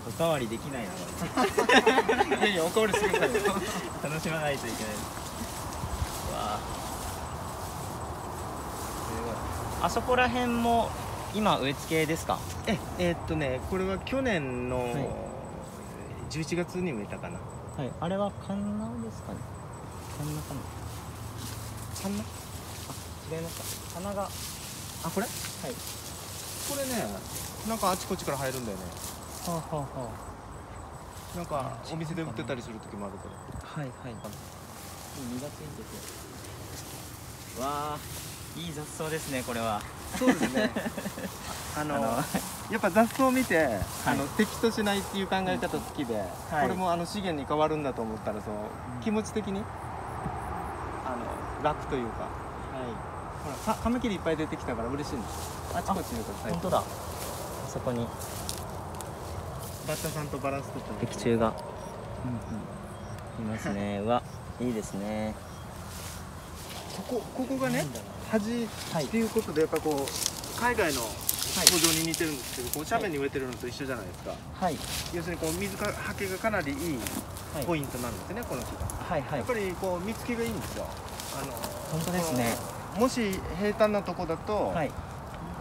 おかわりできないな。いやいや、おかわりしてください楽しまないといけないです。わあ、あそこら辺も今植え付けですか。これは去年の11月に植えたかな。はい、あれはカンナですかね。カンナ？あ、違いました。花が、あ、これ？はい、これね、なんかあちこちから生えるんだよね。はあはあはあ。なんかお店で売ってたりする時もあるけど。はいはい。実がついてて、わあ、いい雑草ですね、これは。そうですね。やっぱ雑草を見て、敵としないっていう考え方好きで、これも資源に変わるんだと思ったら、そう気持ち的に楽というか。ほら、カマキリいっぱい出てきたから嬉しいんです。あちこちにこれ。本当だ。あそこにバッタさんとバランス取った的中がいますね。うわ、いいですね。ここがね、端っていうことで、やっぱこう海外の工場に似てるんですけど、こう斜面に植えてるのと一緒じゃないですか。はい、要するにこう水はけがかなりいいポイントなんですね、この木が。はいはい。やっぱりこう実つきがいいんですよ。本当ですね。もし平坦なとこだと、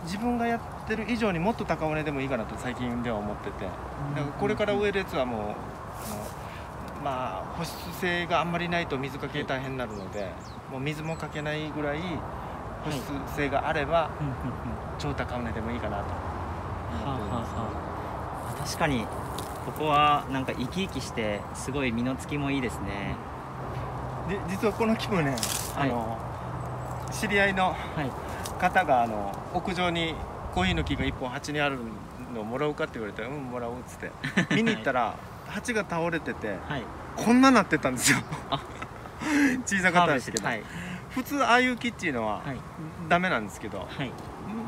自分がやってる以上にもっと高尾根でもいいかなと最近では思ってて、だからこれから植えるやつはもうまあ保湿性があんまりないと水かけ大変になるので、もう水もかけないぐらい保湿性があれば超高めでもいいかなと。確かにここはなんか生き生きして、すごい実のつきもいいですね。で、実はこの木もね、知り合いの方が屋上にコーヒーの木が1本鉢にあるのをもらうかって言われて、うん、もらおうっつって見に行ったら鉢が倒れてて、こんななってたんですよ。小さかったんですけど、普通ああいう木っていうのはダメなんですけど、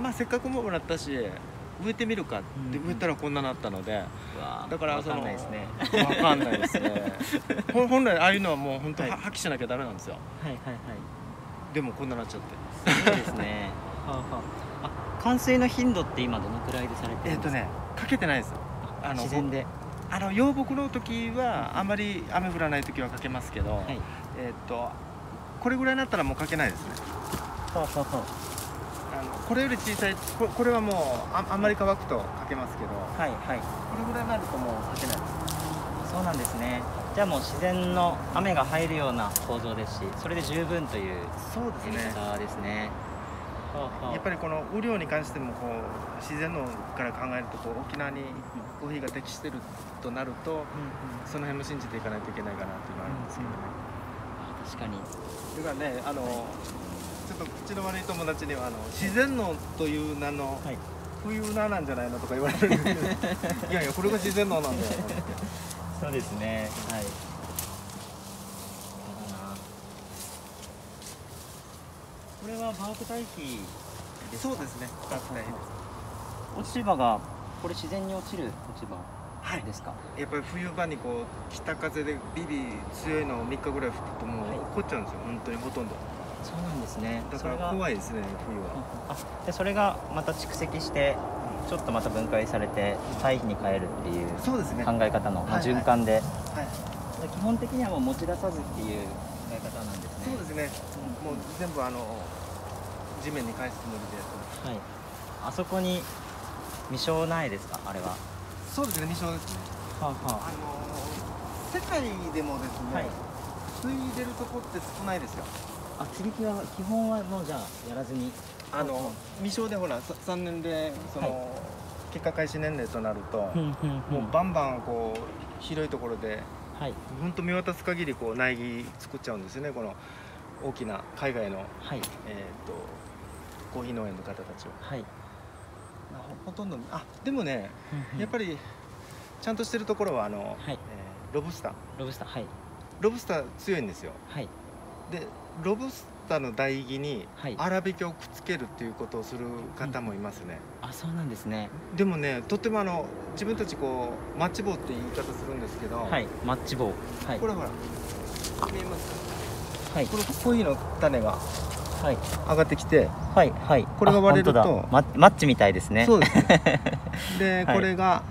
まあせっかくもらったし植えてみるかって植えたらこんななったので、だから分かんないですね。分かんないですね。本来ああいうのはもう本当破棄しなきゃダメなんですよ。でもこんななっちゃって。すごいですね。完成の頻度って今どのくらいでされてるんですか。かけてないです。自然で。養木の時はあんまり雨降らない時はかけますけど、これぐらいになったらもうかけないですね。これより小さい、これはもうあんまり乾くとかけますけど、これぐらいになるともうかけないです。そうなんですね。じゃあもう自然の雨が入るような構造ですし、それで十分という。そうですね。やっぱりこの雨量に関しても、こう自然のから考えると、こう沖縄にコーヒーが適してるとなると、その辺も信じていかないといけないかなっていうのはあるんですけどね。確かに。だからね、ちょっと口の悪い友達には自然農という名の冬菜なんじゃないのとか言われるんですけどいやいや、これが自然農なんだよそうですね。はい。これはバーク堆肥ですか。そうですね。落ち葉がこれ自然に落ちる落ち葉ですか？はい、やっぱり冬場にこう北風でビビ強いのを3日ぐらい吹くともう落っこっちゃうんですよ、はい、本当にほとんど。そうなんですね。だから怖いですね冬は。あ、でそれがまた蓄積してちょっとまた分解されて堆肥に変えるっていう考え方の循環で、基本的にはもう持ち出さずっていう考え方なんですね。そうですね。もう全部地面に返すつもりでやってます。はい。あそこに未生苗ですか、あれは？そうですね、未生ですね。はあはあ。世界でもですね、はい、継いでるとこって少ないですよ。あ、接ぎ木は基本はもうじゃあやらずに。未生でほら3年でその、はい、結果開始年齢となると、もうバンバンこう広いところで、はい、本当見渡す限りこう苗木作っちゃうんですよね、この大きな海外の、はい、コーヒー農園の方たちを。はい、ほとんどあでもね、やっぱりちゃんとしてるところははい、ロブスター、はい、ロブスター強いんですよ。はい、でロブスターの台木に粗挽きをくっつけるっていうことをする方もいますね。はい、あ、そうなんですね。でもね、とっても自分たちこうマッチ棒って言い方するんですけど、はい、マッチ棒、はい、これほら見えますか？はい、これコーヒーの種が上がってきて、はいはい、これが割れるとマッチみたいですね。そうですね。で、はい、これが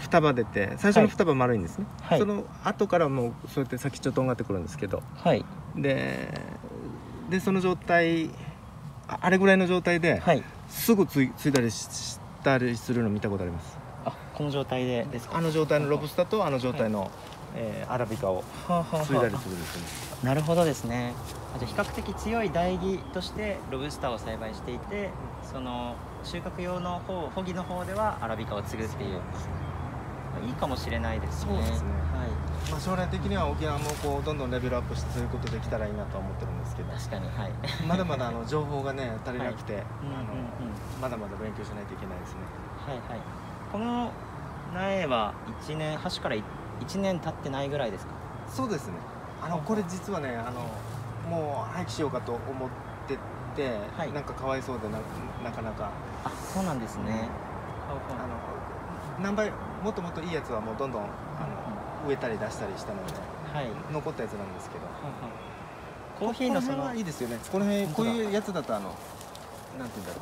双葉出て、最初の双葉丸いんですね。はい、その後からもうそうやって先ちょっとんがってくるんですけど、はい、でその状態、あれぐらいの状態で、はい、すぐついだりしたりするの見たことあります。あ、この状態でですか？あの状態のロブスターとあの状態の、はい、アラビカをついだりするんですね。なるほどですね。じゃあ比較的強い台木としてロブスターを栽培していて、その収穫用の方、穂木の方ではアラビカを継ぐっていう。いいかもしれないですね。そうですね。はい。まあ将来的には沖縄もこうどんどんレベルアップしてそういうことできたらいいなと思ってるんですけど。確かに、はい。まだまだ情報がね足りなくて、まだまだ勉強しないといけないですね。はいはい。この苗は端から1年経ってないぐらいですか？そうですね。これ実はね、もう廃棄しようかと思ってて、はい、なんかかわいそうでなかなか。あ、そうなんですね。何倍もっといいやつはもうどんどん植えたり出したりしたので、はい、残ったやつなんですけど、コーヒーのそのはいいですよね。この辺こういうやつだとなんていうんだろ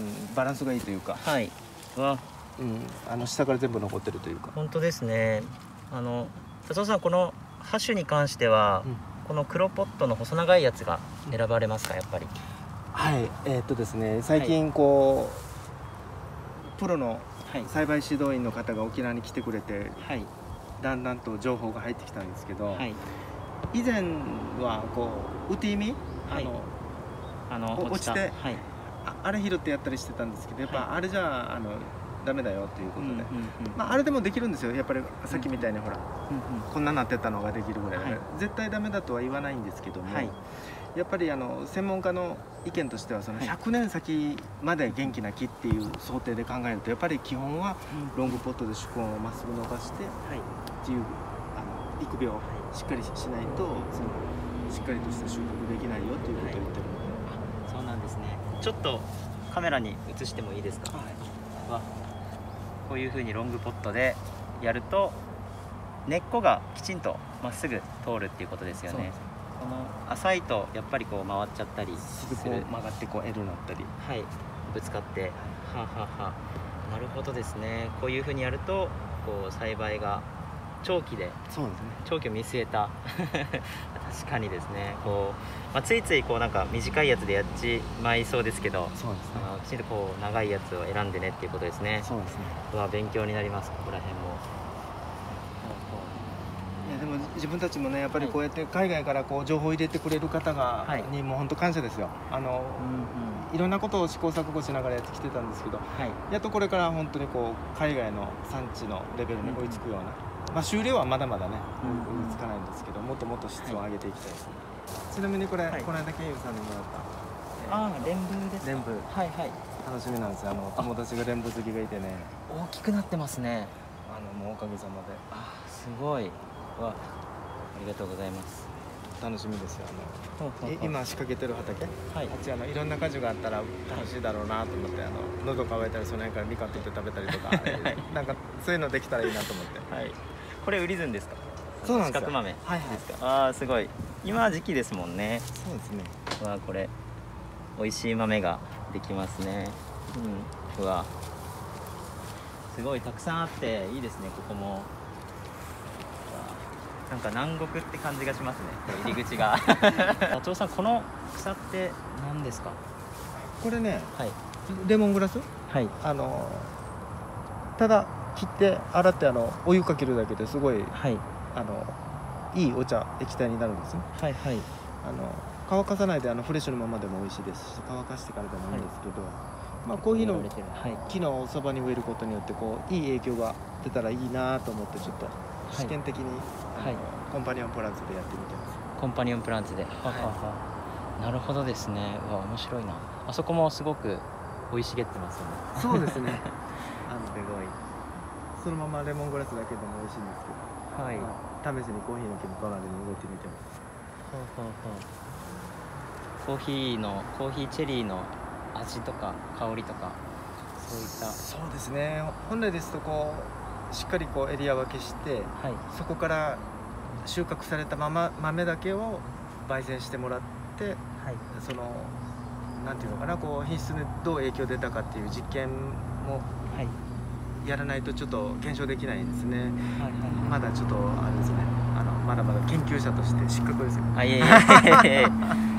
う、バランスがいいというか、はい、下から全部残ってるというか。本当ですね。達夫さん、このハッシュに関しては、この黒ポットの細長いやつが選ばれますか、やっぱり？はい、ですね、最近こうプロの栽培指導員の方が沖縄に来てくれて、はい、だんだんと情報が入ってきたんですけど、はい、以前はこうウティミ、はい、落ちて、はい、あれ拾ってやったりしてたんですけど、やっぱあれじゃダメだよということで、あれでもできるんですよ。やっぱりさっきみたいにほら、こんななってたのができるぐらい、はい、絶対ダメだとは言わないんですけども、はい、やっぱり専門家の意見としては、その100年先まで元気な木っていう想定で考えると、やっぱり基本はロングポットで主根をまっすぐ伸ばしてっていう育苗をしっかりしないと、そのしっかりとした収穫できないよということを言ってるので、はい、そうなんですね。ちょっとカメラに映してもいいですか？はい、こういうふうにロングポットでやると根っこがきちんとまっすぐ通るっていうことですよね。この浅いとやっぱりこう回っちゃったりする、曲がってこう L になったり、はい、ぶつかって、ははは。なるほどですね。こういうふうにやるとこう栽培が長期で、そうですね、長期を見据えた確かにですね。こう、まあ、ついついこうなんか短いやつでやっちまいそうですけど、そうですね、きちんとこう長いやつを選んでねっていうことですね。そうですね。は勉強になります、ここら辺も。自分たちもね、やっぱりこうやって海外からこう情報を入れてくれる方がにも本当感謝ですよ。いろんなことを試行錯誤しながらやってきてたんですけど、はい、やっとこれから本当にこう海外の産地のレベルに追いつくような、まあ収量はまだまだね追いつかないんですけど、もっともっと質を上げていきたいですね。はい、ちなみにこれ、はい、この間ケンユさんにもらったレンブーですか？レンブー、はいはい、楽しみなんですよ。友達がレンブー好きがいてね、大きくなってますね。もうおかげさまで。あ、すごいわ。ありがとうございます。楽しみですよ。今仕掛けてる畑、はい、あっちいろんな果樹があったら楽しいだろうなと思って、喉乾いたりその辺からみかん取って食べたりとか、なんかそういうのできたらいいなと思って。はい、これウリズンですか？そうなんですよ。四角豆。はいはい。ですか。ああすごい。今時期ですもんね。そうですね。うわこれ美味しい豆ができますね。うん。うわすごいたくさんあっていいですねここも。なんか南国って感じがしますね。入り口が。ダチョウさんこの草って何ですか？これね、はい、レモングラス。はい。ただ切って洗ってお湯かけるだけですごい、はい、いいお茶液体になるんですね。はいはい。乾かさないでフレッシュのままでも美味しいですし、乾かしてからでもいいんですけど、はい、まあコーヒーの木のそばに植えることによってこういい影響が出たらいいなと思ってちょっと。試験的にコンパニオンプランツでやってみてます。コンパニオンプランツで、なるほどですね。うわ面白いな。あそこもすごく生い茂ってますよね。そうですね。すごい。そのままレモングラスだけでも美味しいんですけど、はい。試しにコーヒーの木の隣に植えてみてます。コーヒーチェリーの味とか香りとかそういった。そうですね。本来ですとこう。しっかりこうエリア分けして、はい、そこから収穫されたまま豆だけを焙煎してもらって、はい、そのなんていうのかなこう品質にどう影響出たかっていう実験もやらないとちょっと検証できないんですね。まだちょっとあれですね。まだまだ研究者として失格ですよ。あいえいえ。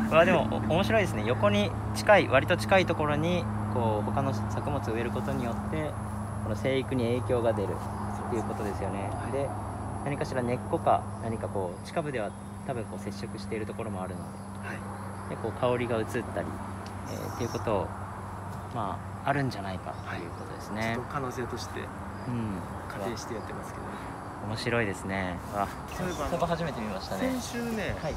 まあでも面白いですね。横に近い割と近いところにこう他の作物を植えることによって。この生育に影響が出るっていうことですよね。で、何かしら根っこか何かこう近部では多分こう接触しているところもあるので、はい、でこう香りが移ったり、っていうことをまああるんじゃないかということですね。はい、ちょっと可能性として、仮定してやってますけど、ね。面白いですね。あ、そこ初めて見ましたね。先週ね、はい、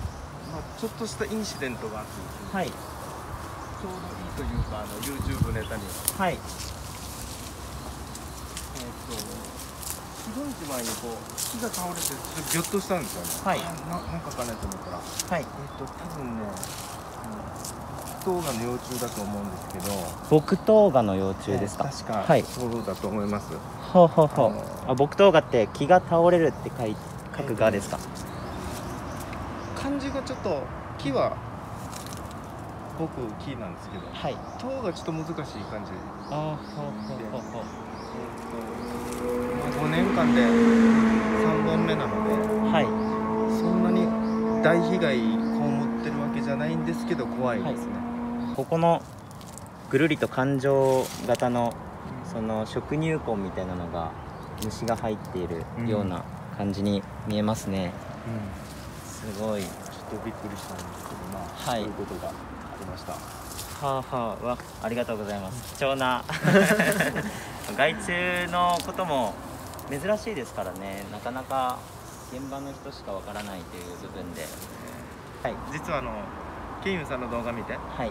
ちょっとしたインシデントがあって、はい、ちょうどいいというかYouTube ネタに。はい。広い時前にこう木が倒れてちょっとギョッとしたんですよね。はい。なんかかねと思ったら。はい。多分ね、ボクトウガの幼虫だと思うんですけど。ボクトウガの幼虫ですか。確か。はい。そうだと思います。ほうほうほう。ボクトウガって木が倒れるって書くがですか。漢字がちょっと木は僕木なんですけど。はい。トウがちょっと難しい感じ。ああ、ほうほうほう。5年間で3本目なので、はい、そんなに大被害被ってるわけじゃないんですけど怖いですね。はい、ここのぐるりと環状型のその食入根みたいなのが虫が入っているような感じに見えますね。すごいちょっとびっくりしたんですけど、まあ、はい、そういうことがありました。はあはあ、わありがとうございます。貴重な害虫のことも珍しいですからね、なかなか現場の人しかわからないという部分で、はい、実はケイユンさんの動画見て、はい、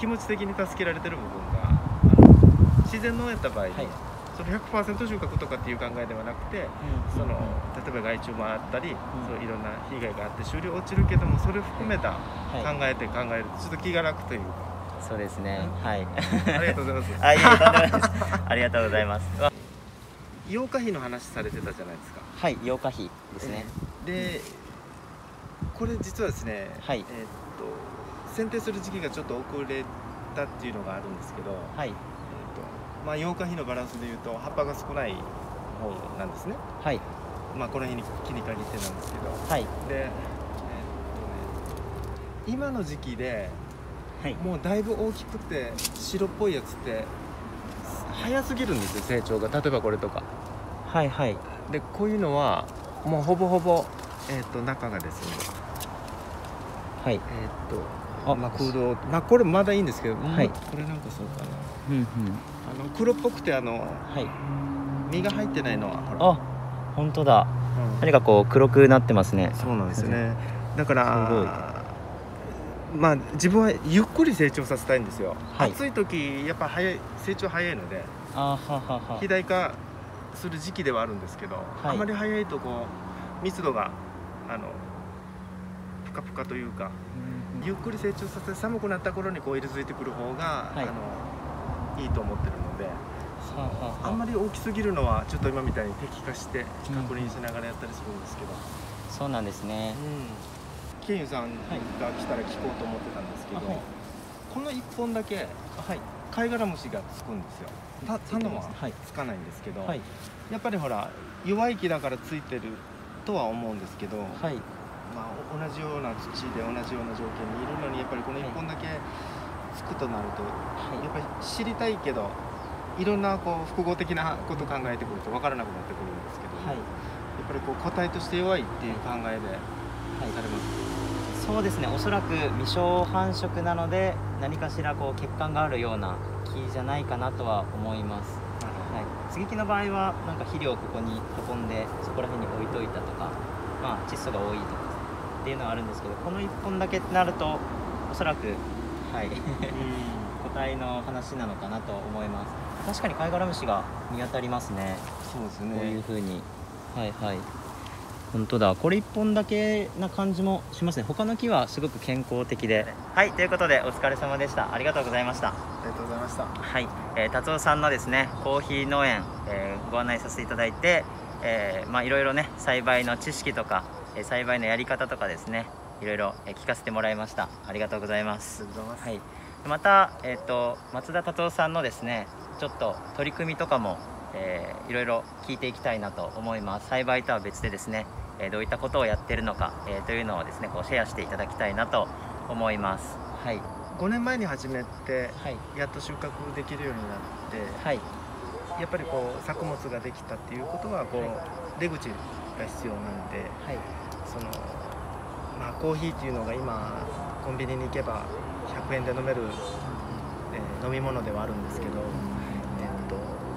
気持ち的に助けられてる部分が自然農やった場合に、はい、その 100% 収穫とかっていう考えではなくて、うん、その例えば害虫もあったり、うん、そういろんな被害があって収量落ちるけどもそれを含めた考えるとちょっと気が楽というか。そうですね。はい。ありがとうございます。ありがとうございます。養花費の話されてたじゃないですか。はい、養花費ですね。で、これ実はですね。はい。剪定する時期がちょっと遅れたっていうのがあるんですけど。はい。まあ養花費のバランスでいうと葉っぱが少ない方なんですね。はい。まあこの辺に木に限ってなんですけど。はい。で、今の時期で。はい、もうだいぶ大きくて白っぽいやつって早すぎるんですよ成長が。例えばこれとか、はいはい、でこういうのはもうほぼほぼ中がですね、はい、まあ空洞、まあこれまだいいんですけど、はい、これなんかそうかな、うんうん、黒っぽくてはい、実が入ってないのはほら、あ本当だ、うん、何かこう黒くなってますね。そうなんですね。だからまあ自分はゆっくり成長させたいんですよ。はい、暑い時やっぱ早い成長早いので、肥大化する時期ではあるんですけど、はい、あまり早いとこう密度がカプカというか、ゆっくり成長させて寒くなった頃にこう色づいてくる方が、はい、いいと思ってるので、あんまり大きすぎるのはちょっと今みたいに摘果して確認しながらやったりするんですけど。そうなんですね。金融さんが来たら聞こうと思ってたんですけど、はい、この1本だけ、はい、貝殻虫がつくんですよ。他のはつかないんですけど、はい、やっぱりほら弱い木だからついてるとは思うんですけど、はい、まあ同じような土で同じような条件にいるのに、やっぱりこの1本だけつくとなると、はい、やっぱり知りたいけどいろんなこう複合的なことを考えてくると分からなくなってくるんですけど、はい、やっぱりこう個体として弱いっていう考えでされます？そうですね、おそらく未生繁殖なので何かしらこう欠陥があるような木じゃないかなとは思います。接ぎ木の場合はなんか肥料をここに運んでそこら辺に置いといたとか、まあ、窒素が多いとかっていうのはあるんですけど、この1本だけってなるとおそらく、はい、個体の話なのかなと思います。確かに貝殻虫が見当たりますね。そうですね。こういう風に、はいはい。本当だ。これ一本だけな感じもしますね。他の木はすごく健康的で。はい、ということでお疲れ様でした。ありがとうございました。ありがとうございました。はい、達夫さんのですね、コーヒー農園、ご案内させていただいて、まあいろいろね、栽培の知識とか、栽培のやり方とかですね、いろいろ聞かせてもらいました。ありがとうございます。はい。また、松田達夫さんのですね、ちょっと取り組みとかも、いろいろ聞いていきたいなと思います。栽培とは別でですね、どういったことをやってるのか、というのをですねこうシェアしていただきたいなと思います。はい、5年前に始めて、はい、やっと収穫できるようになって、はい、やっぱりこう作物ができたっていうことはこう、はい、出口が必要なんで、はい、そのまあ、コーヒーっていうのが今コンビニに行けば100円で飲める、飲み物ではあるんですけど、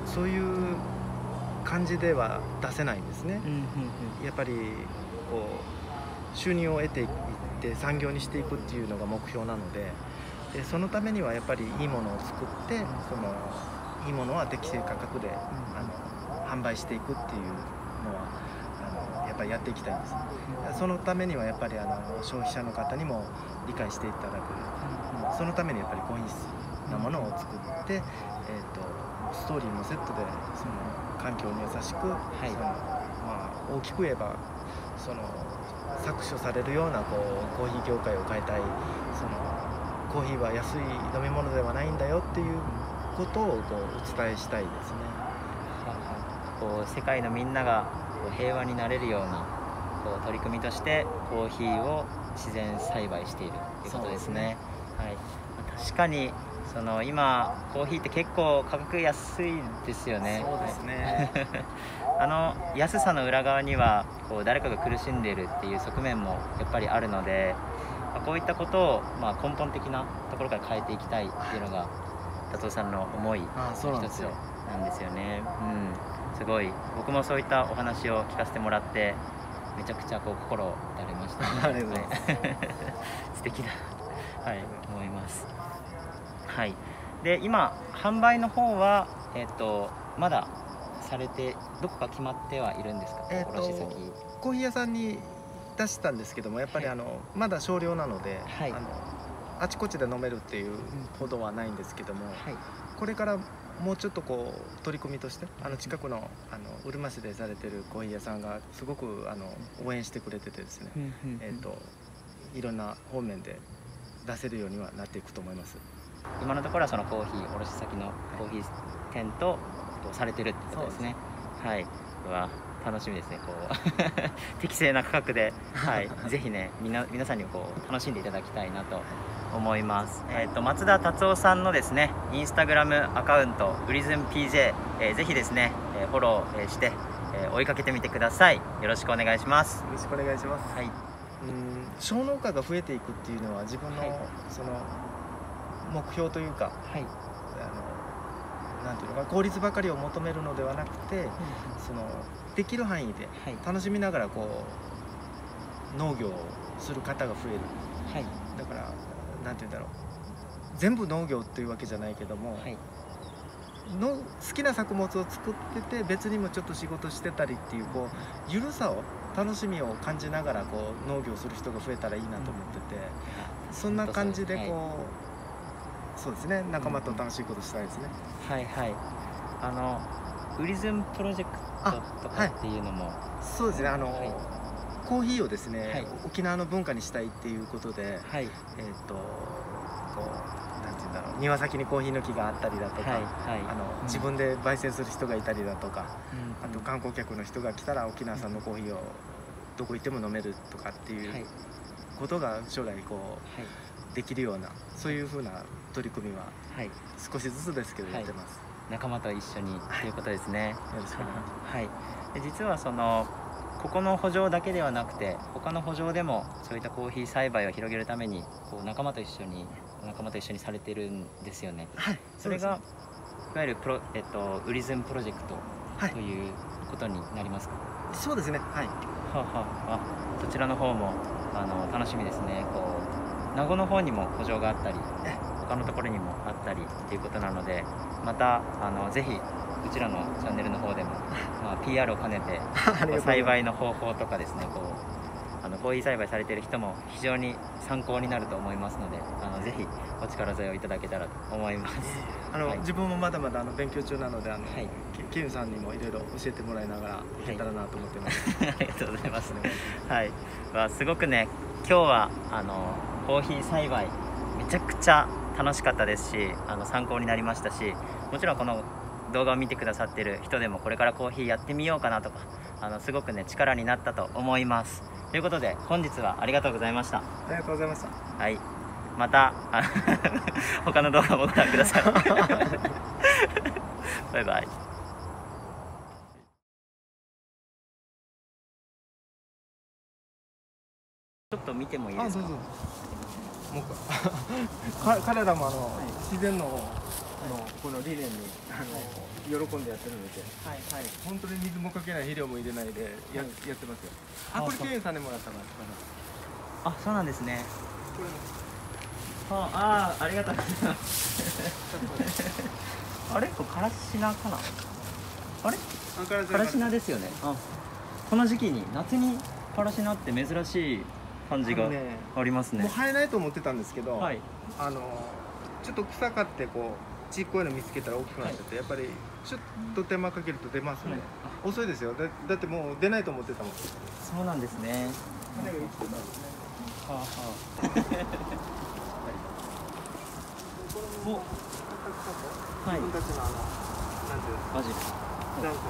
そういう感じでは出せないんですね。やっぱりこう収入を得ていって産業にしていくっていうのが目標なので、でそのためにはやっぱりいいものを作って、そのいいものは適正価格で、販売していくっていうのはやっぱりやっていきたいんです。そのためにはやっぱり消費者の方にも理解していただく、そのためにやっぱり高品質なものを作って、ストーリーもセットでその環境に優しく、はい、そのまあ、大きく言えばその搾取されるようなこうコーヒー業界を変えたい、そのコーヒーは安い飲み物ではないんだよっていうことをこうお伝えしたいですね。こう世界のみんながこう平和になれるようなこう取り組みとしてコーヒーを自然栽培しているということですね。はい、確かにその今コーヒーって結構価格安いですよね。そうですね。安さの裏側にはこう誰かが苦しんでいるっていう側面もやっぱりあるので、こういったことをまあ根本的なところから変えていきたいっていうのが達夫さんの思いの一つなんですよね。すごい僕もそういったお話を聞かせてもらってめちゃくちゃこう心を打たれましたね。素敵だ、はい、思います。はい、で今、販売の方は、まだされてどこか決まってはいるんですか？コーヒー屋さんに出したんですけども、やっぱりまだ少量なので、はい、あちこちで飲めるっていうほどはないんですけども、はい、これからもうちょっとこう取り組みとして近くのうるま市でされてるコーヒー屋さんがすごく応援してくれててですね、いろんな方面で出せるようにはなっていくと思います。今のところはそのコーヒー卸先のコーヒー店とされてるってことですね。はい、うわ楽しみですね。こう適正な価格で、はい、ぜひね皆さんにこう楽しんでいただきたいなと思います。松田達夫さんのですねインスタグラムアカウントうりずん PJ、ぜひですねフォローして追いかけてみてください。よろしくお願いします。よろしくお願いします。はい。小農家が増えていくっていうのは自分の、はい、その目標というか、はい、なんていうのか効率ばかりを求めるのではなくて、そのできる範囲で楽しみながらこう農業をする方が増える、はい、だからなんていうんだろう、全部農業っていうわけじゃないけども、はい、の好きな作物を作ってて別にもちょっと仕事してたりっていうこう緩さを楽しみを感じながらこう農業する人が増えたらいいなと思ってて、そんな感じでこう、そうですね、仲間と楽しいことしたいですね。はいはい、ウリズムプロジェクトとかっていうのも、はい、そうですね、コーヒーをですね、はい、沖縄の文化にしたいっていうことで、はい、なんていうんだろう、庭先にコーヒーの木があったりだとか、はいはい、自分で焙煎する人がいたりだとか、うん、あと観光客の人が来たら沖縄産のコーヒーをどこ行っても飲めるとかっていうことが将来こう、はい、できるような、そういうふうな取り組みは少しずつですけどやってます。はい、仲間と一緒にということですね。よろしくお願いします。はい。で、実はそのここの圃場だけではなくて、他の圃場でもそういったコーヒー栽培を広げるためにこう仲間と一緒にされてるんですよね。はい。それがいわゆるウリズムプロジェクトということになりますか。はい、そうですね。はい。そちらの方も楽しみですね。こう名護の方にも圃場があったり、他のところにもあったりということなので、またぜひうちらのチャンネルの方でも、まあ、PR を兼ねて栽培の方法とかですね、こうコーヒー栽培されている人も非常に参考になると思いますので、ぜひお力添えをいただけたらと思います。はい、自分もまだまだ勉強中なので、はい、キムさんにもいろいろ教えてもらいながらいけたらなと思ってます。はい、ありがとうございます。はい、すごくね、今日はコーヒー栽培めちゃくちゃ楽しかったですし、参考になりましたし、もちろんこの動画を見てくださってる人でもこれからコーヒーやってみようかなとか、すごくね力になったと思います。ということで本日はありがとうございました。ありがとうございました。はい、また他の動画もご覧ください。バイバイ。ちょっと見てもいいですか。もう彼らも自然のこの理念に喜んでやってるので、本当に水もかけない、肥料も入れないでやってますよ。あ、これ経営さんでもらったから。あ、そうなんですね。ああ、ありがとうございます。あれ、これからしなかな。あれ、からしなですよね。この時期に夏にからしなって珍しい感じがありますね。もう生えないと思ってたんですけど、はい、ちょっと草刈ってこうちっこいの見つけたら大きくなっちゃって、はい、やっぱりちょっと手間かけると出ますね。うん、遅いですよ。だってもう出ないと思ってたもん。そうなんですね。種が生きてたんですね。はあはあ。お、はい。自分たちのなんていうの、バジル、残花を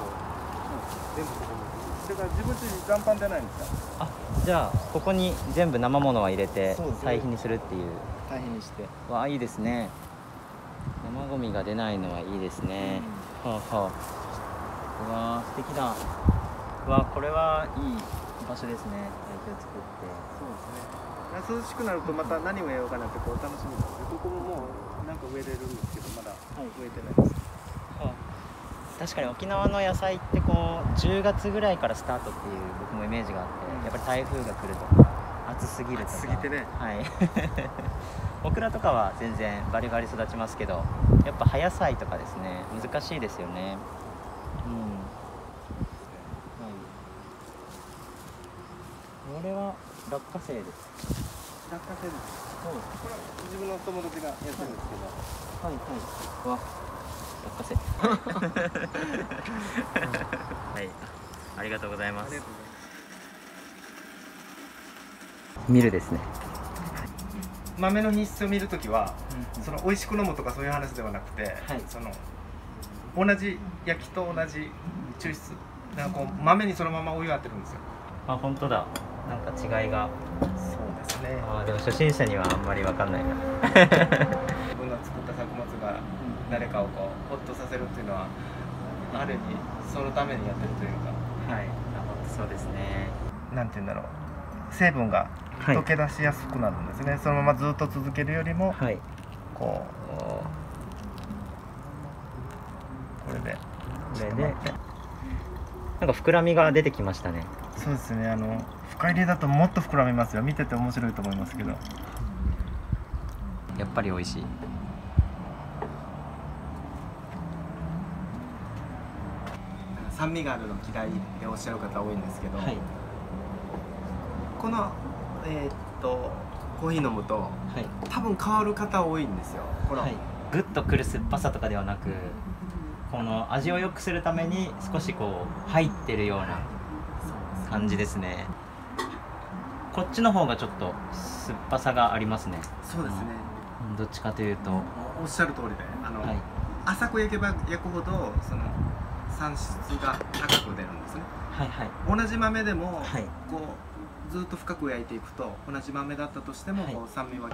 全部ここに。だから自分たちに残飯出ないんですか。あ、じゃあここに全部生ものは入れて堆肥にするっていう。堆肥にして。わあ、いいですね。生ゴミが出ないのはいいですね。うん、はあはあ。うわあ、素敵だ。うわあ、これはいい場所ですね。堆肥を作って。そうですね。涼しくなるとまた何をやろうかなってこう楽しみです。ここももうなんか植えれるんですけどまだ植えてないです。はあ。確かに沖縄の野菜ってこう10月ぐらいからスタートっていう僕もイメージがあって、やっぱり台風が来るとか暑すぎるとか、暑すぎてね、はいオクラとかは全然バリバリ育ちますけど、やっぱ葉野菜とかですね難しいですよね。うん、はい、これは落花生です。落花生です。そうです。これは自分の友達がやってるんですけど、はいはい、わ落花生。はい、ありがとうございます。見るですね。豆の品質を見るときは、その美味しく飲むとかそういう話ではなくて、その同じ焼きと同じ抽出、なんかこう豆にそのままお湯を当てるんですよ。あ、本当だ。なんか違いが。そうですね。あ、でも初心者にはあんまりわかんないな。こんな作った作物が。誰かをこうホッとさせるっていうのはある意味そのためにやってるというか、はい、そうですね。なんていうんだろう、成分が溶け出しやすくなるんですね。はい、そのままずっと続けるよりも、はい、こうこれでなんか膨らみが出てきましたね。そうですね。深入りだともっと膨らみますよ。見てて面白いと思いますけど、やっぱり美味しい。酸味があるの嫌いっておっしゃる方多いんですけど、はい、このコーヒー飲むと、はい、多分変わる方多いんですよ。この、はい、グッとくる酸っぱさとかではなく、この味を良くするために少しこう入ってるような感じですね。こっちの方がちょっと酸っぱさがありますね。そうですね。どっちかというと、おっしゃる通りで、はい、浅く焼けば焼くほどその産出が高く出るんですね。はいはい。同じ豆でも、はい、こうずっと深く焼いていくと、同じ豆だったとしても、はい、こう酸味は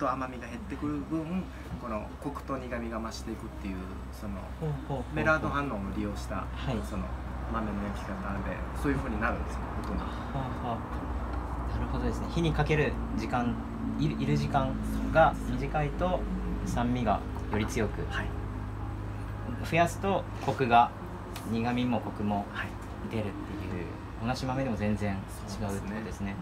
と甘みが減ってくる分、このコクと苦味が増していくっていうそのメラード反応を利用した、はい、その豆の焼き方なんで、そういう風になるんですよ。本当に。はあはあ。なるほどですね。火にかける時間、いる時間が短いと酸味がより強く、はい、増やすとコクが、苦味もコクも出るっていう、同じ豆でも全然違うってことですね。